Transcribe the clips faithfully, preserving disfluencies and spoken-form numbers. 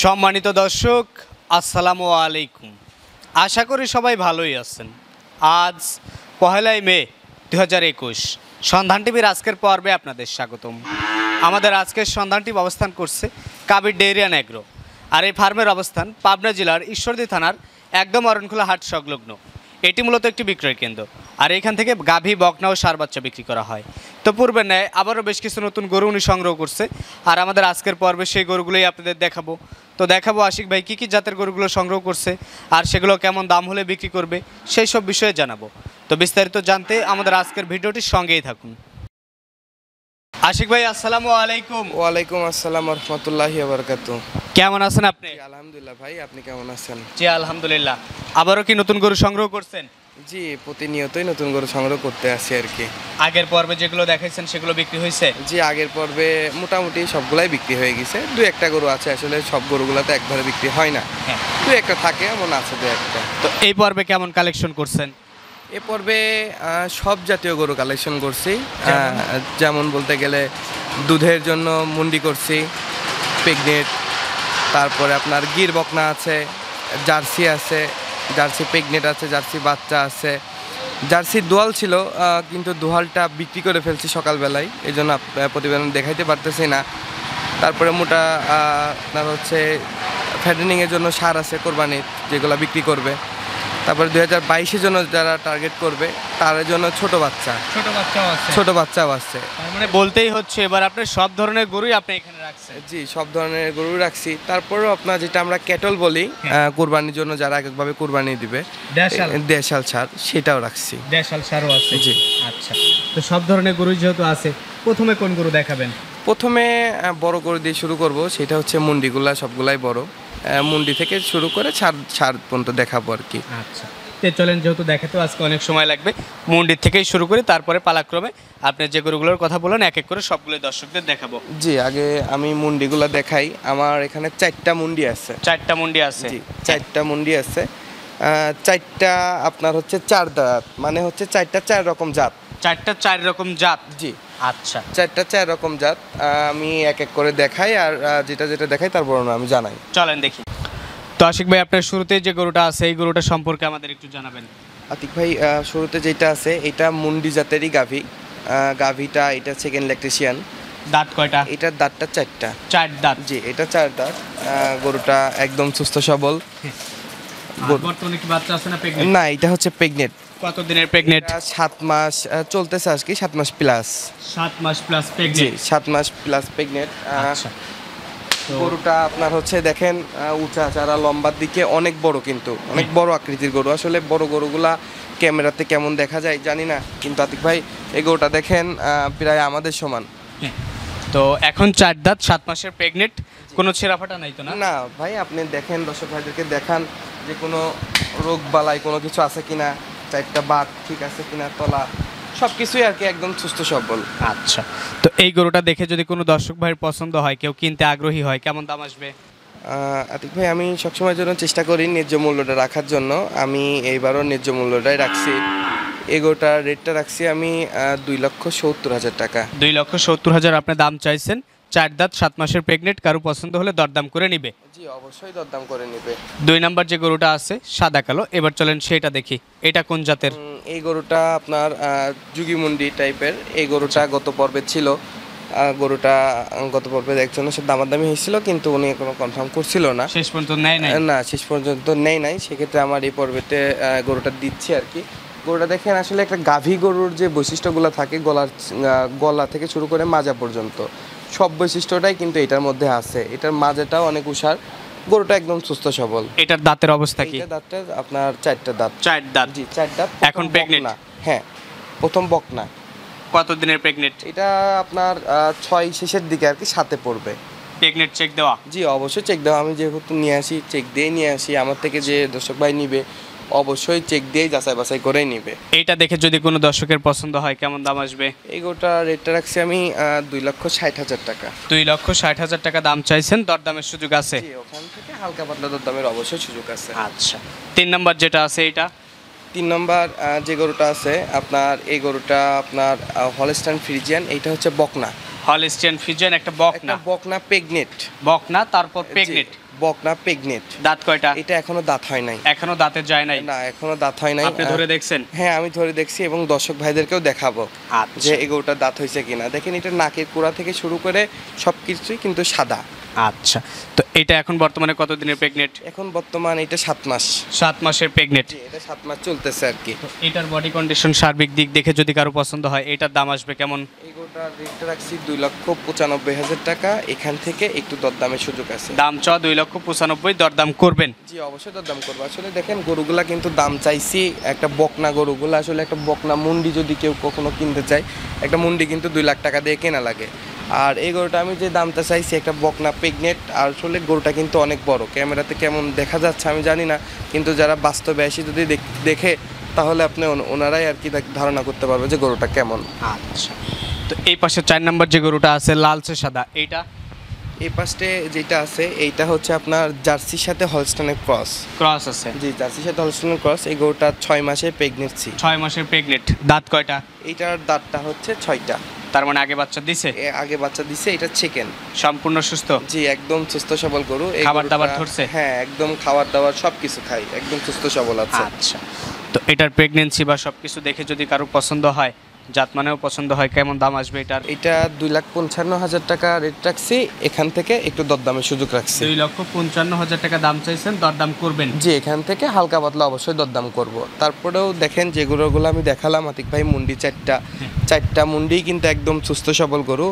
সম্মানিত দর্শক, আসসালামু আলাইকুম। আশা করি সবাই ভালোই আছেন। আজ পহেলাই মে দু হাজার একুশ সন্ধান টিভির আজকের পর্বে আপনাদের স্বাগতম। আমাদের আজকের সন্ধান টিভি অবস্থান করছে কাবির ডেইরি অ্যান্ড অ্যাগ্রো। আর এই ফার্মের অবস্থান পাবনা জেলার ঈশ্বরদী থানার একদম অরুণখোলা হাট সংলগ্ন। এটি মূলত একটি বিক্রয় কেন্দ্র, আর এখান থেকে গাভী, বকনা ও সার বাচ্চা বিক্রি করা হয়। তো পূর্বের ন্যায় আবারও বেশ কিছু নতুন গরু উনি সংগ্রহ করছে, আর আমাদের আজকের পর্বে সেই গরুগুলোই আপনাদের দেখাবো। তো দেখাবো আশিক ভাই কী কী জাতের গরুগুলো সংগ্রহ করছে, আর সেগুলো কেমন দাম হলে বিক্রি করবে, সেই সব বিষয়ে জানাবো। তো বিস্তারিত জানতে আমাদের আজকের ভিডিওটির সঙ্গেই থাকুন। আশিক ভাই আসসালামু আলাইকুম। ওয়ালাইকুম আসসালাম রহমতুল্লাহি ওয়া বারাকাতুহু। কেমন আছেন আপনি? আলহামদুলিল্লাহ। ভাই আপনি কেমন আছেন? জি আলহামদুলিল্লাহ। আবারও কি নতুন গরু সংগ্রহ করছেন? জি, প্রতিনিয়তই নতুন গরু সংগ্রহ করতে আসি আর কি। আগের পর্বে যেগুলো দেখাইছেন সেগুলো বিক্রি হয়েছে? জি, আগের পর্বে মোটামুটি সবগুলাই বিক্রি হয়ে গেছে। দু একটা গরু আছে, আসলে সব গরুগুলো তো একবারে বিক্রি হয় না, দু একটা থাকে, এমন আছে দু একটা। তো এই পর্বে কেমন কালেকশন করছেন? এ পর্বে সব জাতীয় গরু কালেকশন করছি। যেমন বলতে গেলে দুধের জন্য মুন্ডি করছি, প্রেগনেন্ট, তারপরে আপনার গির বকনা আছে, জার্সি আছে, জার্সি প্রেগনেন্ট আছে, জার্সি বাচ্চা আছে, জার্সি দোয়াল ছিল কিন্তু দোয়ালটা বিক্রি করে ফেলছি সকালবেলায়, এই জন্য প্রতিবেদন দেখাইতে পারতেছি না। তারপরে মোটা আপনার হচ্ছে ফ্যাটেনিংয়ের জন্য সার আছে কোরবানির, যেগুলো বিক্রি করবে। তারপরে দুই হাজার বাইশের জন্য যারা টার্গেট করবে তার জন্য ছোট বাচ্চা ছোট বাচ্চাও আছে ছোট বাচ্চাও আছে মানে বলতেই হচ্ছে এবার আপনি সব ধরনের গরুই আপনি এখানে রাখছেন? জি, সব ধরনের গরু রাখছি। তারপরেও আপনার যেটা আমরা ক্যাটল বলি, কোরবানির জন্য যারা একভাবে কোরবানি দিবে, দেশাল সার, সেটাও রাখছি। দেশাল সারও আছে? জি। আচ্ছা, তো সব ধরনের গরু যেহেতু আছে, প্রথমে কোন গরু দেখাবেন? প্রথমে বড় গরু দিয়ে শুরু করব, সেটা হচ্ছে মুন্ডিগুলা সবগুলাই বড়, মুন্ডি থেকে শুরু করে ছাড় ছাড় পর্যন্ত দেখাবো আর কি। আচ্ছা, তে চলেন, যেহেতু দেখাতে আজকে অনেক সময় লাগবে, মুন্ডির থেকেই শুরু করি, তারপরে পালাক্রমে আপনি যে গরুগুলোর কথা বলেন এক এক করে সবগুলো দর্শকদের দেখাবো। জি, আগে আমি মুন্ডিগুলো দেখাই। আমার এখানে চারটা মুন্ডি আছে। চারটা মুন্ডি আছে? জি, চারটা মুন্ডি আছে। চারটা আপনার হচ্ছে চার দাঁত, মানে হচ্ছে চারটা চার রকম জাত। চারটা চার রকম জাত? জি। আচ্ছা, চারটা চার রকম জাত। আমি এক এক করে দেখাই, আর যেটা যেটা দেখাই তার বর্ণনা আমি জানাই। চলেন দেখি। তো আশিক ভাই, আপনার শুরুতে যে গরুটা আছে এই গরুটা সম্পর্কে আমাদের একটু জানাবেন। আতিক ভাই, শুরুতে যেটা আছে এটা মুন্ডি জাতেরই গাভী। গাভীটা এটা সেকেন্ড ল্যাকটেশিয়ান। দাঁত কয়টা? এটার দাঁতটা চারটা। চার দাঁত? জি, এটা চার দাঁত। গরুটা একদম সুস্থ সবল। বর্তমানে কি বাচ্চা আছে না প্রেগনেন্ট? না, এটা হচ্ছে প্রেগনেন্ট। কত দিনের প্রেগনেন্ট? সাত মাস চলতেছে আজকে, সাত মাস প্লাস। সাত মাস প্লাস প্রেগনেন্ট? সাত মাস প্লাস প্রেগনেন্ট। আচ্ছা, গরুটা আপনার হচ্ছে দেখেন উঁচা চারা লম্বার দিকে অনেক বড়, কিন্তু অনেক বড় আকৃতির গরু। আসলে বড় গরুগুলা ক্যামেরাতে কেমন দেখা যায় জানি না, কিন্তু আতিক ভাই এই গরুটা দেখেন প্রায় আমাদের সমান। তো এখন চার দাঁত, সাত মাসের প্রেগনেন্ট, কোনো ছেঁড়াফাটা নাই তো? না না ভাই, আপনি দেখেন, দর্শক ভাইদেরকে দেখান যে কোনো রোগ বালাই কোনো কিছু আছে কিনা, চারটা বাত ঠিক আছে কিনা, তলা সব কিছুই আর কি একদম সুস্থ সবল। আচ্ছা, তো এই গরুটা দেখে যদি কোনো দর্শক ভাইয়ের পছন্দ হয়, কেউ কিনতে আগ্রহী হয়, কেমন দাম আসবে? আতিক ভাই, আমি সবসময়ের জন্য চেষ্টা করি ন্যায্য মূল্যটা রাখার জন্য। আমি এইবারও ন্যায্য মূল্যটাই রাখছি। এগোটার রেটটা রাখছি আমি দুই লক্ষ সত্তর হাজার টাকা। দুই লক্ষ সত্তর হাজার আপনি দাম চাইছেন। চার দাঁত, সাত মাসের প্রেগনেন্ট, কারো পছন্দ হলে দরদাম করে নিবে? জি, অবশ্যই দরদাম করে নিবে। দুই নাম্বার যে গরুটা আছে সাদা কালো, এবার চলেন সেটা দেখি। এটা কোন জাতের? এই গরুটা আপনার যুগিমুন্ডি টাইপের। এই গরুটা গত পর্বে ছিল, গরুটা গত পর্বে একজনের সাথে দামাদামি হয়েছিল, কিন্তু উনি কোনো কনফার্ম করছিল না, শেষ পর্যন্ত নেয় নাই। না, শেষ পর্যন্ত নেয় নাই। সেক্ষেত্রে আমার এই পর্বেতে গরুটা দিচ্ছি আর কি। গরুটা দেখেন, আসলে একটা গাভী গরুর যে বৈশিষ্ট্যগুলো থাকে, গলার গলা থেকে শুরু করে মাজা পর্যন্ত সব বৈশিষ্ট্যটাই কিন্তু এটার মধ্যে আছে। এটার মাজাটাও অনেক উষার। গরুটা একদম সুস্থ সবল। এটার দাঁতের অবস্থা কি? এটার দাঁতটা আপনার চারটা দাঁত। চার দাঁত? জি, চার দাঁত। এখন প্রেগনেন্ট? হ্যাঁ, প্রথম বকনা। কত দিনের প্রেগনেন্ট? এটা আপনার ছয় শেষের দিকে আর কি, সাথে পড়বে। প্রেগনেন্ট চেক দেওয়া? জি, অবশ্যই চেক দেওয়া। আমি যেহেতু নিয়ে আসি, চেক দিয়ে নিয়ে আসি। আমার থেকে যে দর্শক ভাই নিবে অবশ্যই চেক দিয়ে যাচাই বাছাই করে নিবে। এইটা দেখে যদি কোনো দর্শকের পছন্দ হয়, কেমন দাম আসবে? এই গোটা রেটটা রাখছি আমি দুই লক্ষ ষাট হাজার টাকা। দুই লক্ষ ষাট হাজার টাকা দাম চাইছেন, দরদামের সুযোগ আছে? ওখান থেকে হালকা পাতলা দরদামের অবশ্যই সুযোগ আছে। আচ্ছা, তিন নম্বর যেটা আছে এটা? তিন নম্বর যে গরুটা আছে আপনার, এই গরুটা আপনার হলস্টাইন ফ্রিজিয়ান। এইটা হচ্ছে বকনা। হলস্টাইন ফ্রিজিয়ান একটা বকনা? বকনা প্রেগনেন্ট। বকনা, তারপর প্রেগনেন্ট। বকনা প্রেগনেন্ট। দাঁত কয়টা? এটা এখনো দাঁত হয় নাই। এখনো দাঁতে যায় নাই? না, এখনো দাঁত হয় নাই। আপনি ধরে দেখছেন? হ্যাঁ, আমি ধরে দেখছি এবং দর্শক ভাইদেরকেও দেখাবো যে এগোটা দাঁত হয়েছে কিনা। দেখেন এটা নাকের কোড়া থেকে শুরু করে সবকিছুই কিন্তু সাদা। আচ্ছা, তো এটা এখন বর্তমানে কত দিনের প্রেগনেন্ট? এখন বর্তমানে এটা সাত মাস। সাত মাসের প্রেগনেন্ট, এটা সাত মাস চলতেছে আর কি। এটার বডি কন্ডিশন সার্বিক দিক দেখে যদি কারো পছন্দ হয় এটার দাম আসবে কেমন? এগোটা রেটটা রাখছি দুই লক্ষ পঁচানব্বই হাজার টাকা। এখান থেকে একটু দরদামের সুযোগ আছে। দাম চাও দুই লক্ষ পঁচানব্বই, দরদাম করবেন? জি অবশ্যই দরদাম করবো। আসলে দেখেন গরুগুলা কিন্তু দাম চাইছি, একটা বকনা গরুগুলো আসলে একটা বকনা মুন্ডি যদি কেউ কখনো কিনতে চায়, একটা মুন্ডি কিন্তু দুই লাখ টাকা দিয়ে কেনা লাগে। আর এই গরুটা আমি যে দামটা চাইছি একটা বকনা প্রেগনেন্ট। আর আসলে গরুটা কিন্তু অনেক বড়, ক্যামেরাতে কেমন দেখা যাচ্ছে আমি জানি না, কিন্তু যারা বাস্তবে এসে যদি দেখে তাহলে আপনি ওনারাই আর কি ধারণা করতে পারবে যে গরুটা কেমন। আচ্ছা, তো এই পাশে চার নম্বর যে গরুটা আছে লালচে সাদা, এইটা এই পাশে যেটা আছে এইটা হচ্ছে আপনার জার্সির সাথে হলস্টাইনের ক্রস ক্রস আছে। জি, জার্সির সাথে হলস্টাইনের ক্রস। এই গরুটা ছয় মাসে প্রেগনেন্সি। ছয় মাসের প্রেগনেন্ট। দাঁত কয়টা? এইটার দাঁতটা হচ্ছে ছয়টা। তার মানে আগে বাচ্চা দিছে? আগে বাচ্চা দিছে। এটা চিকেন। সম্পূর্ণ সুস্থ? জি, একদম সুস্থ সবল গরু। খাবার দাবার ধরছে? হ্যাঁ, একদম খাবার দাবার সবকিছু খায়, একদম সুস্থ সবল আছে। আচ্ছা, তো এটার প্রেগন্যান্সি বা সবকিছু দেখে যদি কারো পছন্দ হয়, জাত মানেও পছন্দ হয়, কেমন দাম আসবে এটার? এটা দুই লাখ পঞ্চান্ন হাজার টাকা রেট রাখছি। এখান থেকে একটু দরদামের সুযোগ রাখছি। দুই লক্ষ পঞ্চান্ন হাজার টাকা দাম চাইছেন, দরদাম করবেন? জি, এখান থেকে হালকা পাতলা অবশ্যই দরদাম করব। তারপরেও দেখেন যে গরুগুলো আমি দেখালাম আতিক ভাই, মুন্ডি চারটা, চারটা মুন্ডি কিন্তু একদম সুস্থ সবল গরু।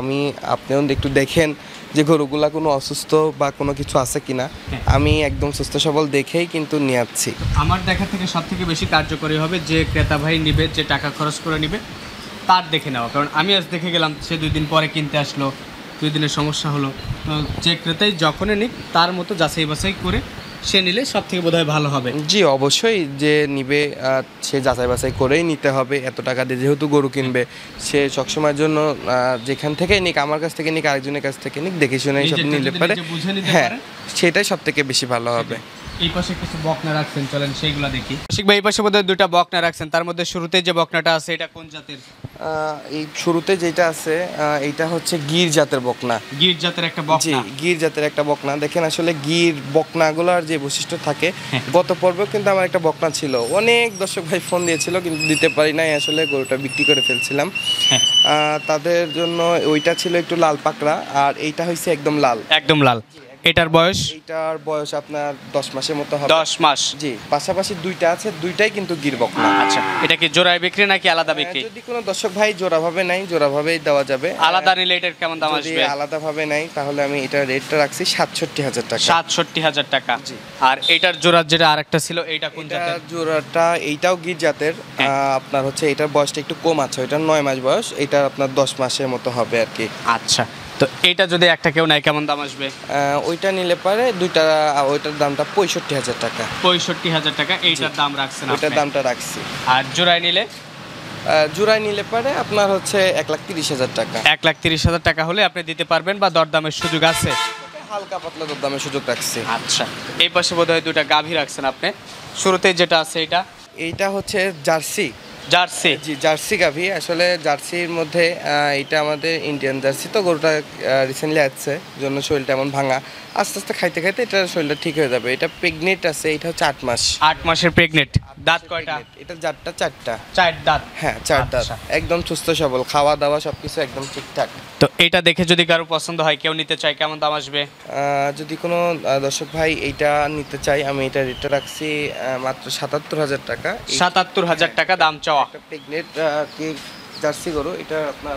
আমি আপনিও একটু দেখেন যে গরুগুলা কোনো অসুস্থ বা কোনো কিছু আছে কিনা। আমি একদম সুস্থ সবল দেখেই কিন্তু নিয়ে আসছি। আমার দেখা থেকে সব থেকে বেশি কার্যকরী হবে যে ক্রেতা ভাই নিবে, যে টাকা খরচ করে নিবে তার দেখে নেওয়া। কারণ আমি আজ দেখে গেলাম, সে দুই দিন পরে কিনতে আসলো, দুই দিনের সমস্যা হলো। যে ক্রেতাই যখনই নিক তার মতো যাচাই বাছাই করে সে নিলে সব থেকে বোধ হয় ভালো হবে। জি অবশ্যই, যে নিবে সে যাচাই বাছাই করেই নিতে হবে। এত টাকা দিয়ে যেহেতু গরু কিনবে, সে সবসময়ের জন্য যেখান থেকে নিক, আমার কাছ থেকে নিক, আরেকজনের কাছ থেকে নিক, দেখে শুনে সব নিতে পারে। হ্যাঁ, সেটাই সব থেকে বেশি ভালো হবে। এই পাশে কিছু বকনা রাখছেন, চলেন সেইগুলো দেখি। আশিক ভাই, এই পাশে বোধহয় দুইটা বকনা রাখছেন, তার মধ্যে শুরুতে যে বকনাটা আছে এটা কোন জাতের? এই শুরুতে যেটা আছে এইটা হচ্ছে গির জাতের বকনা। গির জাতের একটা বকনা। জি, গির জাতের একটা বকনা। দেখেন আসলে গির বকনাগুলোর যে বৈশিষ্ট্য থাকে, গত পর্বে কিন্তু আমার একটা বকনা ছিল, অনেক দর্শক ভাই ফোন দিয়েছিল কিন্তু দিতে পারি নাই, আসলে গরুটা বিক্রি করে ফেলছিলাম। তাদের জন্য ওইটা ছিল একটু লাল পাকড়া, আর এইটা হয়েছে একদম লাল, একদম লাল। এটার বয়স? এটার বয়স আপনার দশ মাসের মতো হবে। দশ মাস। জি, পাশাপাশি দুইটা আছে, দুইটাই কিন্তু গির বকনা। আচ্ছা, এটা কি জোড়ায় বিক্রি নাকি আলাদা বিক্রি? যদি কোনো দর্শক ভাই জোড়া ভাবে নাই, জোড়া ভাবেই দেওয়া যাবে। আলাদা নিলে এটার কেমন দাম আসবে? আলাদা ভাবে নাই তাহলে আমি এটার রেটটা রাখছি সাতষট্টি হাজার টাকা। সাতষট্টি হাজার টাকা। জি, আর এটার জোড়ার যেটা আরেকটা ছিল এইটা কোন জাতের? এটার জোড়াটা এইটাও গির জাতের আপনার হচ্ছে, এটার বয়সটা একটু কম আছে, এটার নয় মাস বয়স, এটা আপনার দশ মাসের মতো হবে আর কি। আচ্ছা, তো এটা যদি একটা কেউ নেয় কেমন দাম আসবে? ওইটা নিলে পারে দুইটা, ওইটার দামটা পঁয়ষট্টি হাজার টাকা। পঁয়ষট্টি হাজার টাকা এইটার দাম রাখছেন? ওইটার দামটা রাখছি। আর জোড়ায় নিলে? জোড়ায় নিলে পারে আপনার হচ্ছে এক লাখ তিরিশ হাজার টাকা। এক লাখ তিরিশ হাজার টাকা হলে আপনি দিতে পারবেন, বা দরদামের সুযোগ আছে, হালকা পাতলা দরদামের সুযোগ রাখছি। আচ্ছা, এই পাশে বোধহয় দুইটা গাভী রাখছেন আপনি। শুরুতেই যেটা আছে এটা? এইটা হচ্ছে জার্সি। জার্সি? জি, জার্সি গাভী। আসলে জার্সির মধ্যে এটা আমাদের ইন্ডিয়ান জার্সি, তো গরুটা রিসেন্টলি আসছে জন্য শরীরটা এমন ভাঙা, আস্তে আস্তে খাইতে খাইতে এটা শরীরটা ঠিক হয়ে যাবে। এটা প্রেগনেন্ট আছে, এটা হচ্ছে আট মাস। আট মাসের প্রেগনেন্ট। দাঁত কয়টা? এটা জাতটা চারটা। চার দাঁত? হ্যাঁ, চার দাঁত। একদম সুস্থ সবল, খাওয়া দাওয়া সবকিছু একদম ঠিকঠাক। তো এটা দেখে যদি কারো পছন্দ হয়, কেউ নিতে চায় কেমন দাম আসবে? যদি কোনো দর্শক ভাই এইটা নিতে চাই, আমি এটা রেটটা রাখছি মাত্র সাতাত্তর হাজার টাকা। সাতাত্তর হাজার টাকা দাম চাওয়া। প্রেগনেন্ট জার্সি গরু, এটা আপনার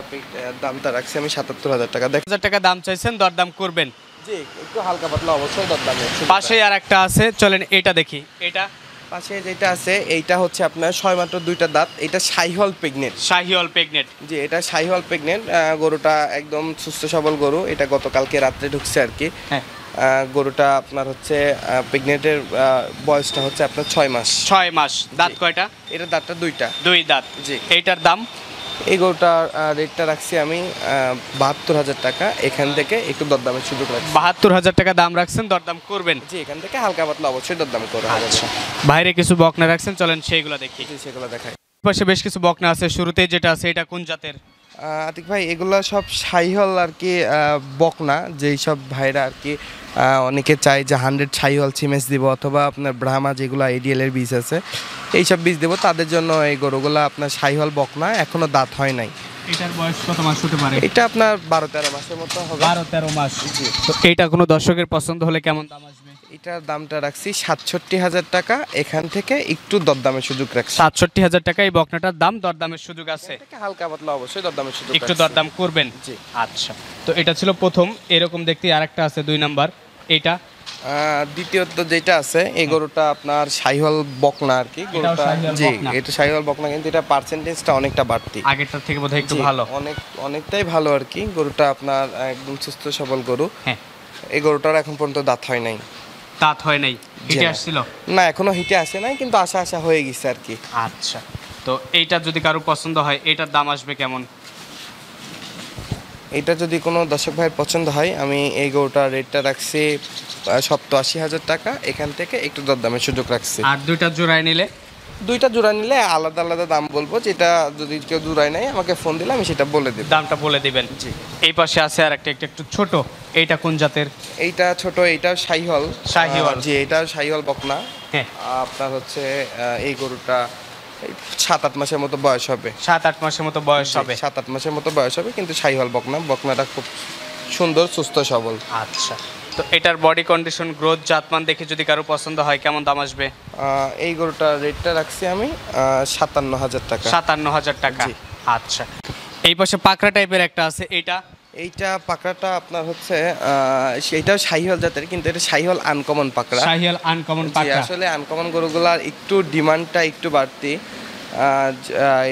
দামটা রাখছি আমি সাতাত্তর হাজার টাকা। দেড় হাজার টাকা দাম চাইছেন, দরদাম করবেন? জি, একটু হালকা পাতলা অবশ্যই দরদাম। পাশে আর একটা আছে, চলেন এটা দেখি। এটা পাশে যেটা আছে এইটা হচ্ছে আপনার ছয় মাত্র দুইটা দাঁত, এটা শাহিওয়াল প্রেগনেন্ট। শাহিওয়াল প্রেগনেন্ট। জি, এটা শাহিওয়াল প্রেগনেন্ট। গরুটা একদম সুস্থ সবল গরু, এটা গতকালকে রাত্রে ঢুকছে আর কি। হ্যাঁ, গরুটা আপনার হচ্ছে প্রেগনেন্টের বয়সটা হচ্ছে আপনার ছয় মাস। ছয় মাস। দাঁত কয়টা? এটা দাঁতটা দুইটা। দুই দাঁত। জি, এইটার দাম? এই গরুটার রেটটা রাখছি আমি বাহাত্তর হাজার টাকা। এখান থেকে একটু দরদামের সুযোগ রাখছি। বাহাত্তর হাজার টাকা দাম রাখছেন, দরদাম করবেন? জি, এখান থেকে হালকা পাতলা অবশ্যই দরদাম করবেন। আচ্ছা, বাইরে কিছু বকনা রাখছেন, চলেন সেইগুলো দেখি। সেগুলো দেখাই। পাশে বেশ কিছু বকনা আছে। শুরুতেই যেটা আছে এটা কোন জাতের? আতিক ভাই এগুলা সব শাইহল আর কি বকনা, যেই সব ভাইরা আর কি অনেকে চায় যে হান্ড্রেড শাইহল সিমেন্স দিব অথবা আপনার ব্রাহ্মা যেগুলো এডিএল এর বীজ আছে এইসব বীজ দেবো, তাদের জন্য এই গরুগুলো আপনার শাইহল বকনা, এখনো দাঁত হয় নাই। এটার বয়স কত মাস হতে পারে? এটা আপনার বারো তেরো মাসের মতো হবে। বারো তেরো মাস। এইটা কোনো দর্শকের পছন্দ হলে কেমন দাম আসবে? এটার দামটা রাখছি সাতষট্টি হাজার টাকা, এখান থেকে একটু দরদামের সুযোগ রাখছি। সাতষট্টি হাজার টাকা এই বকনাটার দাম, দরদামের সুযোগ আছে, হালকা পাতলা অবশ্যই দরদামের সুযোগ, একটু দরদাম করবেন। জি আচ্ছা, তো এটা ছিল প্রথম। এরকম দেখতে আরেকটা আছে দুই নাম্বার, এটা দ্বিতীয়ত যেটা আছে এই গরুটা আপনার শাইহল বকনা আর কি গরুটা। জি এটা শাইহল বকনা, কিন্তু এটা পার্সেন্টেজটা অনেকটা বাড়তি, আগেরটার থেকে বোধহয় একটু ভালো, অনেক অনেকটাই ভালো আর কি। গরুটা আপনার একদম সুস্থ সবল গরু। হ্যাঁ, এই গরুটার এখন পর্যন্ত দাঁত হয় নাই। দাঁত হয় নাই, হিটে আসছিল না, এখনো হিটে আসে নাই, কিন্তু আশা আশা হয়ে গেছে আর কি। আচ্ছা, তো এইটা যদি কারো পছন্দ হয় এটার দাম আসবে কেমন? এটা যদি কোনো দর্শক ভাইয়ের পছন্দ হয়, আমি এই গরুটার রেটটা রাখছি সপ্তাহ আশি হাজার টাকা, এখান থেকে একটু দরদামের সুযোগ রাখছি। আর দুইটা জোড়ায় নিলে? দুইটা জোড়া নিলে আলাদা আলাদা দাম বলবো, যেটা যদি কেউ জোড়ায় নেয় আমাকে ফোন দিলে আমি সেটা বলে দেব, দামটা বলে দেবেন। জি, এই পাশে আছে আর একটা একটু ছোট, এইটা কোন জাতের? এইটা ছোট, এইটা শাইহল। শাইহল? জি, এটা শাইহল বকনা। হ্যাঁ, আপনার হচ্ছে এই গরুটা সাত আট মাসের মতো বয়স হবে। সাত আট মাসের মতো বয়স হবে। সাত আট মাসের মতো বয়স হবে, কিন্তু শাইহল বকনা, বকনাটা খুব সুন্দর সুস্থ সবল। আচ্ছা, তো এটার বডি কন্ডিশন, গ্রোথ, জাতমান দেখে যদি কারো পছন্দ হয় কেমন দাম আসবে? এই গরুটার রেটটা রাখছি আমি সাতান্ন হাজার টাকা। সাতান্ন হাজার টাকা। আচ্ছা, এই পাশে পাকড়া টাইপের একটা আছে, এটা? এইটা পাকড়াটা আপনার হচ্ছে সেটাও শাইহল জাতের, কিন্তু এটা শাইহল আনকমন পাকড়া। শাইহল আনকমন পাকড়া। আসলে আনকমন গরুগুলার একটু ডিমান্ডটা একটু বাড়তি।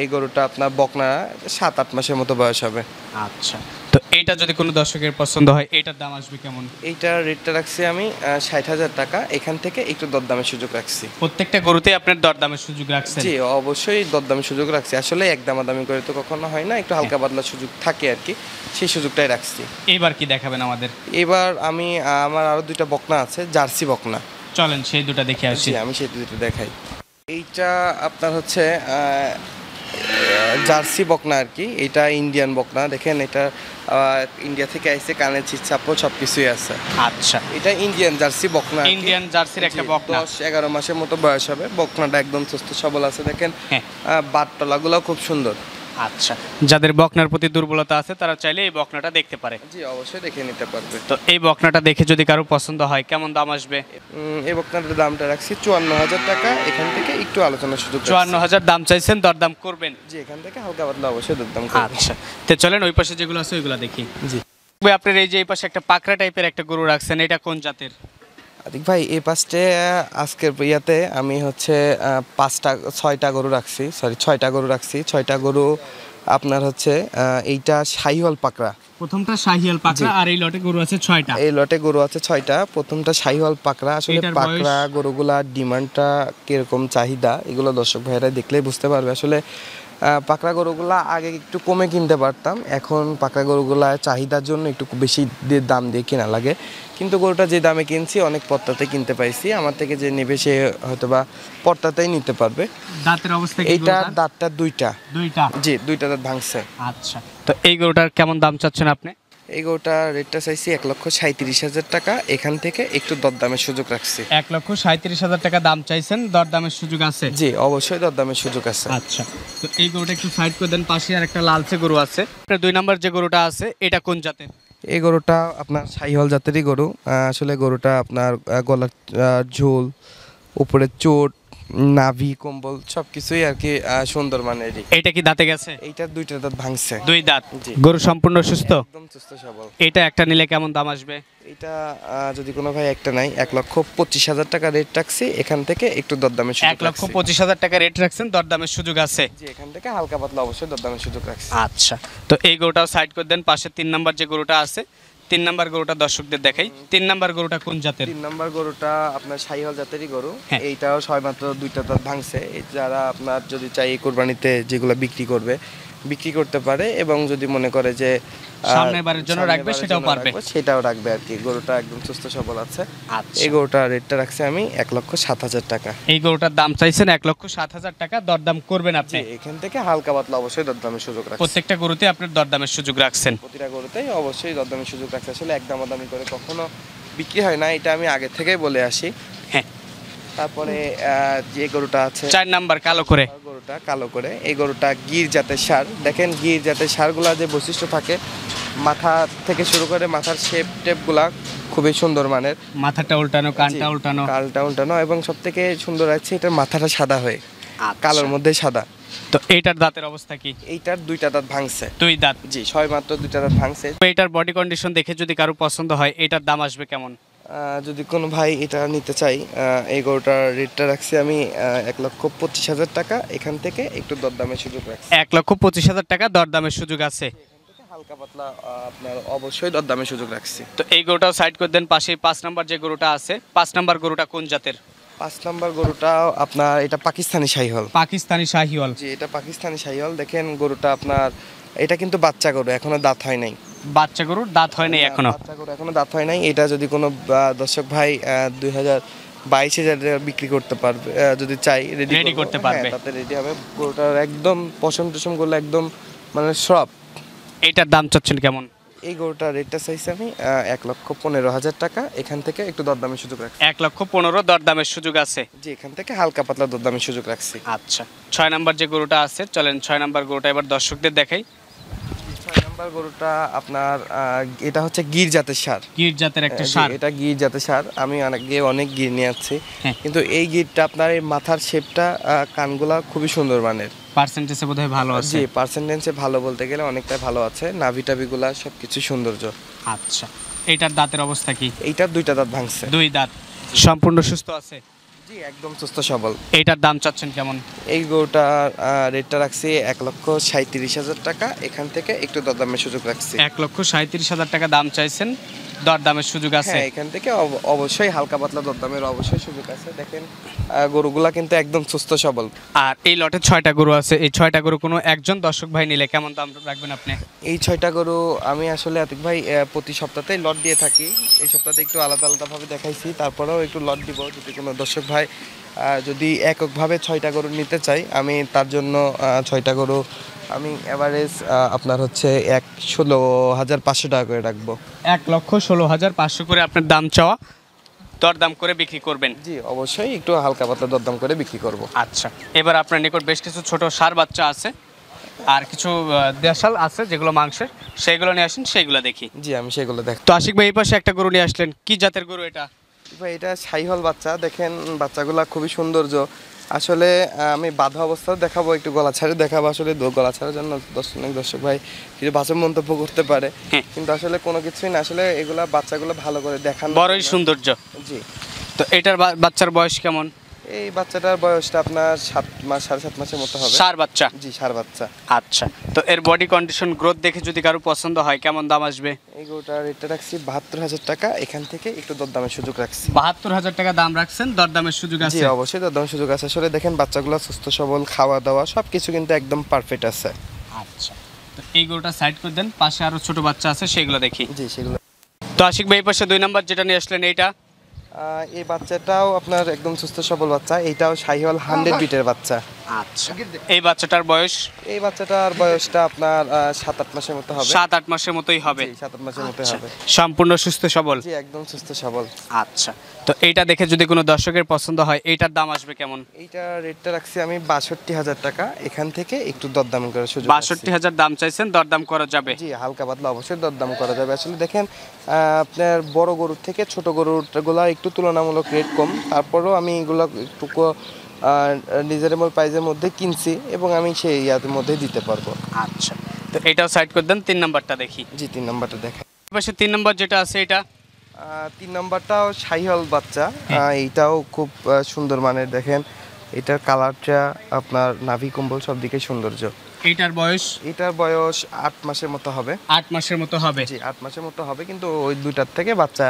এই গরুটা আপনার বকনা, সাত আট মাসের মতো বয়স হবে। আচ্ছা, তো এইটা যদি কোনো দর্শকের পছন্দ হয় এটার দাম আসবে কেমন? এইটার রেটটা রাখছি আমি ষাট হাজার টাকা, এখান থেকে একটু দরদামের সুযোগ রাখছি। প্রত্যেকটা গরুতেই আপনার দরদামের সুযোগ রাখছেন? জি অবশ্যই দরদামের সুযোগ রাখছি, আসলে এক দামাদামি করে তো কখনো হয় না, একটু হালকা পাতলা সুযোগ থাকে আর কি, সেই সুযোগটাই রাখছি। এবার কি দেখাবেন আমাদের? এবার আমি আমার আরও দুইটা বকনা আছে, জার্সি বকনা। চলেন সেই দুটো দেখে আসি। আমি সেই দুটো দেখাই। এইটা আপনার হচ্ছে জার্সি বকনা আর কি, এটা ইন্ডিয়ান বকনা। দেখেন এটা ইন্ডিয়া থেকে আসছে, কানে ছিটছাপড় সব কিছুই আছে। আচ্ছা, এটা ইন্ডিয়ান জার্সি বকনা। ইন্ডিয়ান জার্সির একটা বকনা, দশ এগারো মাসের মতো বয়স হবে। বকনাটা একদম সুস্থ সবল আছে, দেখেন বাটতলাগুলো খুব সুন্দর। আচ্ছা, যাদের বকনার প্রতি দুর্বলতা আছে তারা চাইলে এই বকনাটা দেখতে পারে। জি অবশ্যই দেখে নিতে পারবে। তো এই বকনাটা দেখে যদি কারো পছন্দ হয় কেমন দাম আসবে? এই বকনাটার দামটা রাখছি চুয়ান্ন হাজার টাকা, এখান থেকে একটু আলোচনার সুযোগ। চুয়ান্ন হাজার দাম চাইছেন, দরদাম করবেন। জি, এখান থেকে হালকা পাতলা অবশ্যই দরদাম। আচ্ছা, তো চলেন ওই পাশে যেগুলো আছে ওইগুলো দেখি। জি ভাই, আপনার এই যে এই পাশে একটা পাকড়া টাইপের একটা গরু রাখছেন, এটা কোন জাতের? আতিক ভাই এই পাঁচটা আজকের ইয়াতে আমি হচ্ছে পাঁচটা ছয়টা গরু রাখছি, সরি ছয়টা গরু রাখছি। ছয়টা গরু আপনার হচ্ছে এইটা শাইহল পাকড়া, প্রথমটা শাইহল পাকড়া। আর এই লটে গরু আছে ছয়টা? এই লটে গরু আছে ছয়টা, প্রথমটা শাইহল পাকড়া। আসলে পাকড়া গরুগুলার ডিমান্ডটা কিরকম, চাহিদা এগুলো দর্শক ভাইরা দেখলেই বুঝতে পারবে। আসলে পাকড়া গরুগুলা আগে একটু কমে কিনতে পারতাম, এখন পাকড়া গরুগুলা চাহিদার জন্য একটু বেশি দাম দিয়ে কেনা লাগে। কিন্তু গরুটা যে দামে কিনছি অনেক পর্তাতে কিনতে পাইছি, আমার থেকে যে নেবে সে হয়তো বা পর্তাতেই নিতে পারবে। দাঁতের অবস্থা? এইটা দাঁতটা দুইটা। দুইটা? জি, দুইটা দাঁত ভাঙছে। আচ্ছা, তো এই গরুটার কেমন দাম চাচ্ছেন আপনি? এই গরুটার রেটটা চাইছি এক লক্ষ সাঁত্রিশ হাজার টাকা, এখান থেকে একটু দরদামের সুযোগ রাখছি। এক লক্ষ সাঁত্রিশ হাজার টাকা দাম চাইছেন, দরদামের সুযোগ আছে? জি অবশ্যই দরদামের সুযোগ আছে। আচ্ছা, তো এই গরুটা একটু সাইড করে দেন, পাশে আর একটা লালচে গরু আছে। দুই নাম্বার যে গরুটা আছে, এটা কোন জাতের? এই গরুটা আপনার শাইহল জাতেরই গরু। আসলে গরুটা আপনার গলার ঝোল, উপরে চোট, নাভি, কম্বল সব কিছুই আর কি সুন্দর মানের। এটা কি দাঁতে গেছে? এটা দুইটা দাঁত ভাঙছে। দুই দাঁত। গরু সম্পূর্ণ সুস্থ? একদম সুস্থ সবল। এটা একটা নিলে কেমন দাম আসবে? এটা যদি কোনো ভাই একটা নাই, এক লক্ষ পঁচিশ হাজার টাকা রেট রাখছি, এখান থেকে একটু দরদামের সুযোগ। এক লক্ষ পঁচিশ হাজার টাকা রেট রাখছেন, দরদামের সুযোগ আছে? জি, এখান থেকে হালকা পাতলা অবশ্যই দরদামের সুযোগ রাখছি। আচ্ছা, তো এই গরুটাও সাইড করে দেন, পাশে তিন নাম্বার যে গরুটা আছে। তিন নাম্বার গরুটা দর্শকদের দেখাই। তিন নাম্বার গরুটা কোন জাতের? তিন নাম্বার গরুটা আপনার শাইহল জাতেরই গরু। এইটাও সবেমাত্র দুইটা দাঁত ভাঙছে। যারা আপনার যদি চাই এই কোরবানিতে যেগুলো বিক্রি করবে বিক্রি করতে পারে এবং যদি মনে করে যে সামনের বারের জন্য রাখবে সেটাও পারবে, সেটাও রাখবে আর কি। গরুটা একদম সুস্থ সবল আছে। আচ্ছা, এই গরুটার রেটটা রাখছে আমি এক লক্ষ সাত হাজার টাকা। এই গরুটার দাম চাইছেন এক লক্ষ সাত হাজার টাকা। দরদাম করবেন আপনি এখান থেকে? হালকা পাতলা অবশ্যই দরদামের সুযোগ রাখছেন। প্রত্যেকটা গরুতে আপনি দরদামের সুযোগ রাখছেন? প্রতিটা গরুতেই অবশ্যই দরদামের সুযোগ রাখছে। আসলে একদম দামি করে কখনো বিক্রি হয় না, এটা আমি আগে থেকেই বলে আসি। হ্যাঁ, তারপরে যে গরুটা আছে চার নাম্বার কালো করে গরুটা, কালো করে এই গরুটা গির জাতের ষাঁড়। দেখেন গির জাতের ষাঁড়গুলা যে বৈশিষ্ট্য থাকে, মাথা থেকে শুরু করে মাথার শেপ টেপগুলা খুবই সুন্দর মানের। মাথাটা উল্টানো, কানটা উল্টানো, কালটা উল্টানো, এবং সব থেকে সুন্দর আছে এটার মাথাটা সাদা হয়ে, কালোর মধ্যে সাদা। তো এইটার দাঁতের অবস্থা কি? এইটার দুইটা দাঁত ভাঙছে। দুই দাঁত? জি, ছয় মাত্র দুইটা দাঁত ভাঙছে। এইটার বডি কন্ডিশন দেখে যদি কারো পছন্দ হয় এটার দাম আসবে কেমন? যদি কোনো ভাই এটা নিতে চাই, এই গরুটার রেটটা রাখছি আমি এক লক্ষ পঁচিশ হাজার টাকা। এখান থেকে একটু দরদামের সুযোগ রাখছি। এক লক্ষ পঁচিশ হাজার টাকা দরদামের সুযোগ আছে। হালকা পাতলা আপনার অবশ্যই দরদামের সুযোগ রাখছি। তো এই গরুটাও সাইড করে দেন। পাশে পাঁচ নাম্বার যে গরুটা আছে, পাঁচ নাম্বার গরুটা কোন জাতের? পাঁচ নাম্বার গরুটা আপনার এটা পাকিস্তানি শাহিওয়াল। পাকিস্তানি শাহিওয়াল? জি, এটা পাকিস্তানি শাহিওয়াল। দেখেন গরুটা আপনার এটা কিন্তু বাচ্চা গরু, এখনো দাঁত হয় নাই। বাচ্চা গরুর দাঁত হয় নাই এখনো? বাচ্চা গরু এখনো দাঁত হয় নাই। এটা যদি কোনো দর্শক ভাই দুই হাজার বাইশে বিক্রি করতে পারবে, যদি চাই রেডি করতে পারবে, তাতে রেডি হবে। গরুটার একদম পশম টসম করলে একদম মানে সব। এটার দাম চাচ্ছেন কেমন? এই গরুটার রেটটা চাইছি আমি এক লক্ষ পনেরো হাজার টাকা। এখান থেকে একটু দরদামের সুযোগ রাখছি। এক লক্ষ পনেরো দরদামের সুযোগ আছে? জি, এখান থেকে হালকা পাতলা দরদামের সুযোগ রাখছি। আচ্ছা, ছয় নাম্বার যে গরুটা আছে, চলেন ছয় নাম্বার গরুটা এবার দর্শকদের দেখাই। ছয় নাম্বার গরুটা আপনার এটা হচ্ছে গির জাতের ষাঁড়। গির জাতের একটা ষাঁড়? এটা গির জাতের ষাঁড়। আমি অনেক গিয়ে অনেক গির নিয়ে আসছি, কিন্তু এই গিরটা আপনার এই মাথার শেপটা, কানগুলা খুবই সুন্দর মানের। পার্সেন্টেজে বোধহয় ভালো আছে? জি, পার্সেন্টেজে ভালো বলতে গেলে অনেকটা ভালো আছে। নাভি টাভিগুলা সবকিছু সৌন্দর্য। আচ্ছা, এটার দাঁতের অবস্থা কি? এইটার দুইটা দাঁত ভাঙছে। দুই দাঁত? সম্পূর্ণ সুস্থ আছে? জি, একদম সুস্থ সবল। এটার দাম চাচ্ছেন কেমন? এই গরুটার রেটটা রাখছি এক লক্ষ সাঁত্রিশ হাজার টাকা। এখান থেকে একটু দরদামের সুযোগ রাখছি। এক লক্ষ সাঁত্রিশ হাজার টাকা দাম চাইছেন, দরদামের সুযোগ আছে? এখান থেকে অবশ্যই হালকা পাতলা দরদামের অবশ্যই সুযোগ আছে। দেখেন গরুগুলা কিন্তু একদম সুস্থ সবল। আর এই লটে ছয়টা গরু আছে, এই ছয়টা গরু কোনো একজন দর্শক ভাই নিলে কেমন দাম রাখবেন আপনি? এই ছয়টা গরু আমি আসলে আতিক ভাই প্রতি সপ্তাহতেই লট দিয়ে থাকি। এই সপ্তাহে একটু আলাদা আলাদাভাবে দেখাইছি, তারপরেও একটু লট দিব। যদি কোনো দর্শক ভাই যদি এককভাবে ছয়টা গরু নিতে চাই, আমি তার জন্য ছয়টা গরু আমি এভারেজ আপনার হচ্ছে এক ষোলো হাজার পাঁচশো টাকা করে রাখবো। এক লক্ষ ষোলো হাজার পাঁচশো করে আপনার দাম চাওয়া। দরদাম করে বিক্রি করবেন? জি, অবশ্যই একটু হালকা পাতলা দরদাম করে বিক্রি করব। আচ্ছা, এবার আপনার নিকট বেশ কিছু ছোট ষাঁড় বাচ্চা আছে, আর কিছু দেশাল আছে যেগুলো মাংসের, সেইগুলো নিয়ে আসেন, সেইগুলো দেখি। জি, আমি সেগুলো দেখি। তো আশিক ভাই এই পাশে একটা গরু নিয়ে আসলেন, কি জাতের গরু এটা? ভাই এটা শাহিওয়াল বাচ্চা। দেখেন বাচ্চাগুলা খুবই সৌন্দর্য। আসলে আমি বাধা অবস্থা দেখাবো, একটু গলা ছাড়ে দেখাবো। আসলে গলা ছাড়ার জন্য দর্শক দর্শক ভাই কিছু ভাষণ মন্তব্য করতে পারে, কিন্তু আসলে কোনো কিছুই না। আসলে এগুলা বাচ্চাগুলো ভালো করে দেখানো, বড়ই সৌন্দর্য। জি, তো এটার বাচ্চার বয়স কেমন? এই বাচ্চাটার বয়সটা আপনার সাত মাস সাড়ে সাত মাসের মতো হবে। ষাঁড় বাচ্চা? জি, ষাঁড় বাচ্চা। আচ্ছা, তো এর বডি কন্ডিশন গ্রোথ দেখে যদি কারো পছন্দ হয় কেমন দাম আসবে? এই গরুটার রেটটা রাখছি বাহাত্তর হাজার টাকা। এখান থেকে একটু দরদামের সুযোগ রাখছি। বাহাত্তর হাজার টাকা দাম রাখছেন, দরদামের সুযোগ আছে? জি, অবশ্যই দরদামের সুযোগ আছে। আসলে দেখেন বাচ্চাগুলো সুস্থ সবল, খাওয়া দাওয়া সবকিছু কিন্তু একদম পারফেক্ট আছে। আচ্ছা, তো এই গরুটা সাইড করে দেন। পাশে আরো ছোট বাচ্চা আছে, সেগুলো দেখি। জি, সেগুলো। তো আশিক ভাই পাশে দুই নাম্বার যেটা নিয়ে আসলেন এইটা? এই বাচ্চাটাও আপনার একদম সুস্থ সবল বাচ্চা। এটাও শাহিওয়াল হান্ড্রেড বিটের বাচ্চা। আচ্ছা, এই বাচ্চাটার বয়স? এই বাচ্চাটার বয়সটা আপনার সাত আট মাসের মতো হবে। সাত আট মাসের মতোই হবে? সাত আট মাসের মতোই হবে। সম্পূর্ণ সুস্থ সবল? জি, একদম সুস্থ সবল। আচ্ছা, তো এইটা দেখে যদি কোনো দর্শকের পছন্দ হয় এইটার দাম আসবে কেমন? এইটার রেটটা রাখছি আমি বাষট্টি হাজার টাকা। এখান থেকে একটু দরদাম করার সুযোগ। বাষট্টি হাজার দাম চাইছেন, দরদাম করা যাবে? জি, হালকা পাতলা অবশ্যই দরদাম করা যাবে। আসলে দেখেন আপনার বড় গরুর থেকে ছোট গরুগুলা একটু তুলনামূলক রেট কম, তারপরেও আমি এগুলো একটু রিজনেবল প্রাইসের মধ্যে কিনছি এবং আমি সেই ইয়ার মধ্যে দিতে পারবো। আচ্ছা, তো এটাও সাইড করে দেন। তিন নাম্বারটা দেখি। জি, তিন নাম্বারটা দেখা। পাশে তিন নাম্বার যেটা আছে এটা? তিন নাম্বারটাও শাহিওয়াল বাচ্চা। এইটাও খুব সুন্দর মানের। দেখেন এটার কালারটা আপনার নাভি কম্বল সব দিকে সৌন্দর্য। এটার বয়স এটার বয়স আট মাসের মতো হবে আট মাসের মতো হবে জি আট মাসের মতো হবে কিন্তু ওই দুইটার থেকে বাচ্চা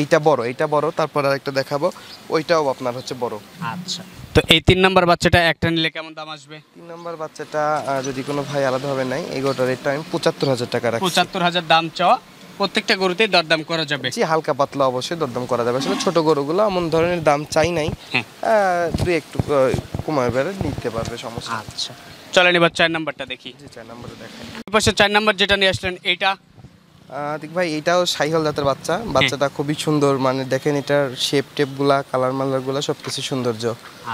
এইটা বড় এইটা বড় তারপর আরেকটা দেখাবো ওইটাও আপনার হচ্ছে বড়। আচ্ছা তো এই তিন নাম্বার বাচ্চাটা একটা নিলে কেমন দাম আসবে? তিন নাম্বার বাচ্চাটা যদি কোনো ভাই আলাদা হবে নাই এগোটার রেটটা আমি পঁচাত্তর হাজার টাকা রাখছি। পঁচাত্তর হাজার দাম চাওয়া। প্রত্যেকটা গরুতেই দরদাম করা যাবে? জি হালকা পাতলা অবশ্যই দরদাম করা যাবে। আসলে ছোট গরুগুলো এমন ধরনের দাম চাই নাই, দুই একটু কমায় বেড়ে নিতে পারবে, সমস্যা। আচ্ছা চলেন এবার চার নাম্বারটা দেখি। জি চার নাম্বারটা দেখাই। এই পাশে চার নাম্বার যেটা নিয়ে আসলেন এটা ঠিক ভাই এটাও শাইহল জাতের বাচ্চা। বাচ্চাটা খুবই সুন্দর, মানে দেখেন এটার শেপ টেপগুলা কালার মালারগুলা সবকিছু সৌন্দর্য।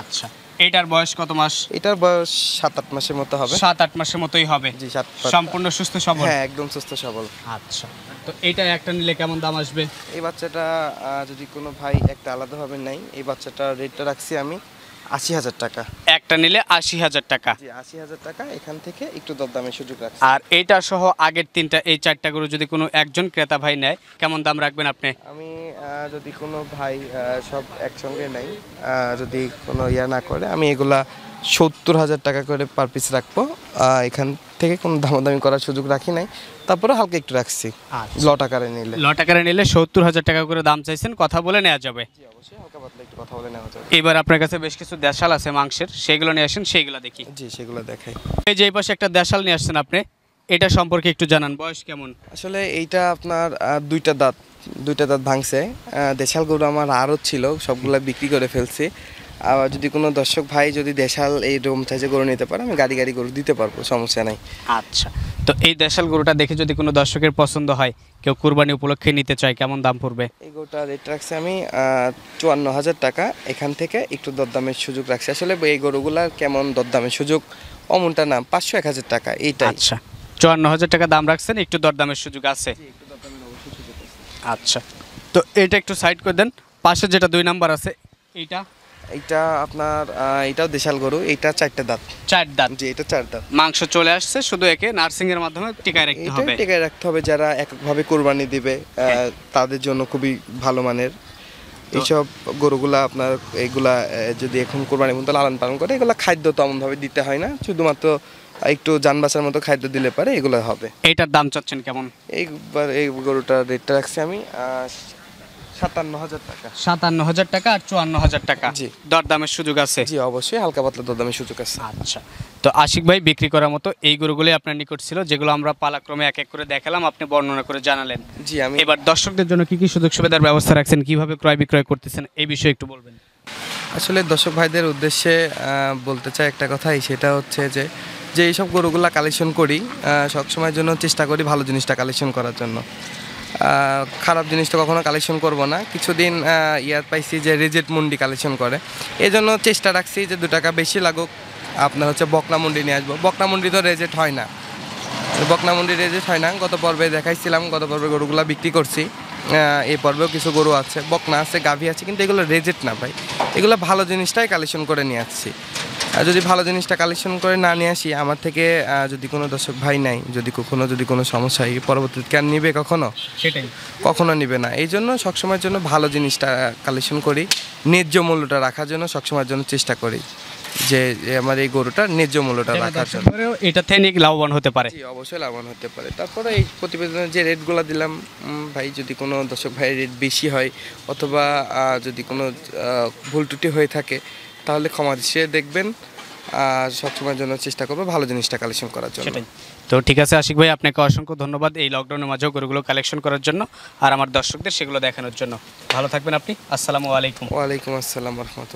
আচ্ছা এটার বয়স কত মাস? এটার বয়স সাত আট মাসের মতো হবে। সাত আট মাসের মতোই হবে। জি সাত। সম্পূর্ণ সুস্থ সবল? হ্যাঁ একদম সুস্থ সবল। আচ্ছা তো এটা একটা নিলে কেমন দাম আসবে? এই বাচ্চাটা যদি কোনো ভাই একটা আলাদা হবে নাই এই বাচ্চাটা রেটটা রাখছি আমি আশি হাজার টাকা। একটা নিলে আশি হাজার টাকা? জি আশি হাজার টাকা, এখান থেকে একটু দরদামের সুযোগ রাখছি। আর এটা সহ আগের তিনটা এই চারটা গরু যদি কোনো একজন ক্রেতা ভাই নেয় কেমন দাম রাখবেন আপনি? আমি যদি কোনো ভাই সব একসঙ্গে নেই, যদি কোনো ইয়া না করে আমি এগুলা সত্তর হাজার টাকা করে পার পিস রাখবো। এখান থেকে কোনো দামাদামি করার সুযোগ রাখি নাই, তারপরে হালকা একটু রাখছি। লট আকারে নিলে লট আকারে নিলে সত্তর হাজার টাকা করে দাম চাইছেন, কথা বলে নেওয়া যাবে। এবার আপনার কাছে বেশ কিছু দেশাল আছে মাংসের, সেগুলো নিয়ে আসেন, সেগুলো দেখি। জি সেগুলো দেখাই। এই যে এই পাশে একটা দেশাল নিয়ে আসছেন আপনি, এটা সম্পর্কে একটু জানান, বয়স কেমন? আসলে এইটা আপনার দুইটা দাঁত দুইটা দাঁত ভাঙছে। দেশাল গরু আমার আরও ছিল, সবগুলো বিক্রি করে ফেলছি। আবার যদি কোনো দর্শক ভাই যদি দেশাল এই রোম সাইজে গরু নিতে পারে আমি গাড়ি গাড়ি গরু দিতে পারবো, সমস্যা নাই। আচ্ছা তো এই দেশাল গরুটা দেখে যদি কোনো দর্শকের পছন্দ হয়, কেউ কুরবানি উপলক্ষে নিতে চায় কেমন দাম পড়বে? এই গরুটা রেট রাখছি আমি চুয়ান্ন হাজার টাকা, এখান থেকে একটু দরদামের সুযোগ রাখছি। আসলে এই গরুগুলার কেমন দরদামের সুযোগ অমনটা না, পাঁচশো এক হাজার টাকা এইটা। আচ্ছা চুয়ান্ন হাজার টাকা দাম রাখছেন, একটু দরদামের সুযোগ আছে। আচ্ছা তো এটা একটু সাইড করে দেন। পাশে যেটা দুই নাম্বার আছে এইটা এটা আপনার এটাও দেশাল গরু, এটা চারটা দাঁত। চার দাঁত? জি এটা চার দাঁত, মাংস চলে আসছে, শুধু একে নার্সিং এর মাধ্যমে টিকায় রাখতে হবে। টিকায় রাখতে হবে, যারা এককভাবে কুরবানি দিবে তাদের জন্য খুবই ভালো মানের। এইসব গরুগুলা আপনার এগুলা যদি এখন কুরবানি পর্যন্ত লালন পালন করে এগুলা খাদ্য তেমনভাবে দিতে হয় না, শুধুমাত্র একটু জান বাঁচার মতো খাদ্য দিলে পারে এগুলো হবে। এটার দাম চাচ্ছেন কেমন? এইবার এই গরুটার রেটটা রাখছি আমি সাতান্ন হাজার টাকা। সাতান্ন হাজার টাকা আর চুয়ান্ন হাজার টাকা? জি দরদামের সুযোগ আছে। জি অবশ্যই হালকা পাতলা দরদামের সুযোগ আছে। আচ্ছা তো আশিক ভাই, বিক্রি করার মতো এই গরুগুলোই আপনার নিকট ছিল, যেগুলো আমরা পালাক্রমে এক এক করে দেখালাম, আপনি বর্ণনা করে জানালেন। জি আমি এবার দর্শকদের জন্য কি কি সুযোগ সুবিধার ব্যবস্থা রাখছেন, কিভাবে ক্রয় বিক্রয় করতেছেন এই বিষয়ে একটু বলবেন। আসলে দর্শক ভাইদের উদ্দেশ্যে বলতে চাই একটা কথাই, সেটা হচ্ছে যে যে এইসব গরুগুলো কালেকশন করি সবসময়ের জন্য চেষ্টা করি ভালো জিনিসটা কালেকশন করার জন্য, খারাপ জিনিসটা কখনো কালেকশন করব না। কিছুদিন ইয়ার পাইছি যে রেজেট মুন্ডি কালেকশন করে, এই জন্য চেষ্টা রাখছি যে দু টাকা বেশি লাগুক আপনার হচ্ছে বকনা মুন্ডি নিয়ে আসবো। বকনা মুন্ডি তো রেজেট হয় না, বকনা মুন্ডি রেজেট হয় না। গত পর্বে দেখাইছিলাম, গত পর্বে গরুগুলো বিক্রি করছি, এই পর্বেও কিছু গরু আছে, বকনা আছে, গাভী আছে, কিন্তু এগুলো রেজেট না ভাই, এগুলো ভালো জিনিসটাই কালেকশন করে নিয়ে আসছি। আর যদি ভালো জিনিসটা কালেকশন করে না নিয়ে আসি, আমার থেকে যদি কোনো দর্শক ভাই নাই, যদি কখনো যদি কোনো সমস্যা হয় পরবর্তীতে কেন নিবে, কখনো সেটাই কখনো নিবে না। এই জন্য সবসময়ের জন্য ভালো জিনিসটা কালেকশন করি, ন্যায্য মূল্যটা রাখার জন্য সবসময়ের জন্য চেষ্টা করি যে আমার এই গরুটার ন্যায্য মূল্যটা রাখার জন্য। এটাতে নিয়ে লাভবান হতে পারে? জি অবশ্যই লাভবান হতে পারে। তারপরে এই প্রতিবেদনের যে রেটগুলো দিলাম ভাই, যদি কোনো দর্শক ভাইয়ের রেট বেশি হয় অথবা যদি কোনো ভুল ত্রুটি হয়ে থাকে তাহলে ক্ষমা দিয়ে দেখবেন, আর সবসময়ের জন্য চেষ্টা করবো ভালো জিনিসটা কালেকশন করার জন্য। তো ঠিক আছে আশিক ভাই, আপনাকে অসংখ্য ধন্যবাদ এই লকডাউনের মাঝেও গরুগুলো কালেকশন করার জন্য আর আমার দর্শকদের সেগুলো দেখানোর জন্য। ভালো থাকবেন আপনি। আসসালামু আলাইকুম। ওয়ালাইকুম আসসালাম রহমতুল্লাহ।